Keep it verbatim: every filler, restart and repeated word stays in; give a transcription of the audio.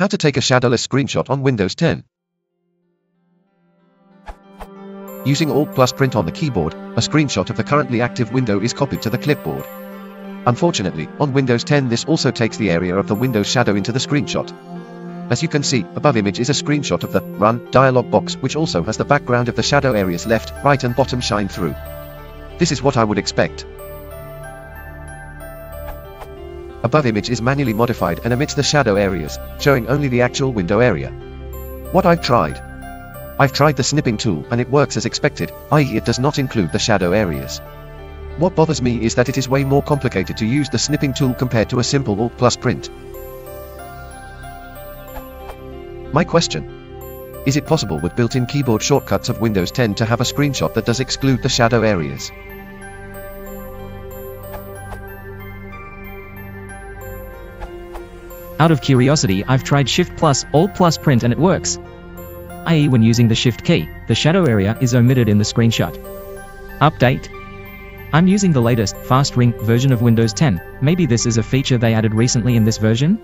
How to take a shadowless screenshot on Windows ten. Using Alt plus print on the keyboard, a screenshot of the currently active window is copied to the clipboard. Unfortunately, on Windows ten this also takes the area of the window shadow into the screenshot. As you can see, above image is a screenshot of the Run dialog box which also has the background of the shadow areas left, right and bottom shine through. This is what I would expect. Above image is manually modified and omits the shadow areas, showing only the actual window area. What I've tried. I've tried the snipping tool and it works as expected, that is it does not include the shadow areas. What bothers me is that it is way more complicated to use the snipping tool compared to a simple Alt plus print. My question. Is it possible with built-in keyboard shortcuts of Windows ten to have a screenshot that does exclude the shadow areas? Out of curiosity, I've tried Shift plus, Alt plus print and it works. that is when using the Shift key, the shadow area is omitted in the screenshot. Update. I'm using the latest, Fast Ring, version of Windows ten. Maybe this is a feature they added recently in this version?